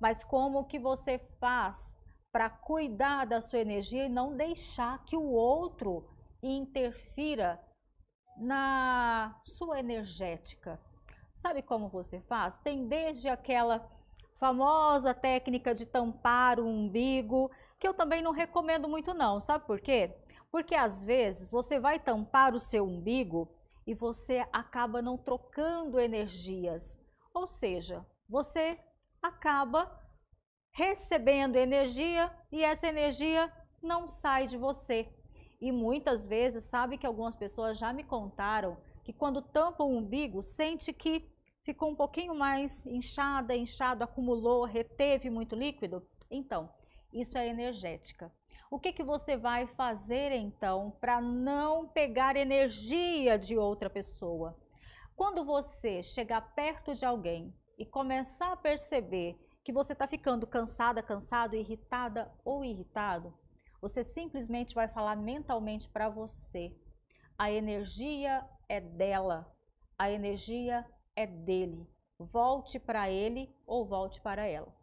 mas como que você faz para cuidar da sua energia e não deixar que o outro interfira na sua energética. Sabe como você faz? Tem desde aquela famosa técnica de tampar o umbigo, que eu também não recomendo muito não, sabe por quê? Porque às vezes você vai tampar o seu umbigo e você acaba não trocando energias, ou seja, você acaba recebendo energia e essa energia não sai de você. E muitas vezes, sabe que algumas pessoas já me contaram que quando tampa o umbigo, sente que ficou um pouquinho mais inchado, acumulou, reteve muito líquido. Então, isso é energética. O que que você vai fazer então para não pegar energia de outra pessoa? Quando você chegar perto de alguém e começar a perceber que você está ficando cansada, cansado, irritada ou irritado, você simplesmente vai falar mentalmente para você: a energia é dela, a energia é dele, volte para ele ou volte para ela.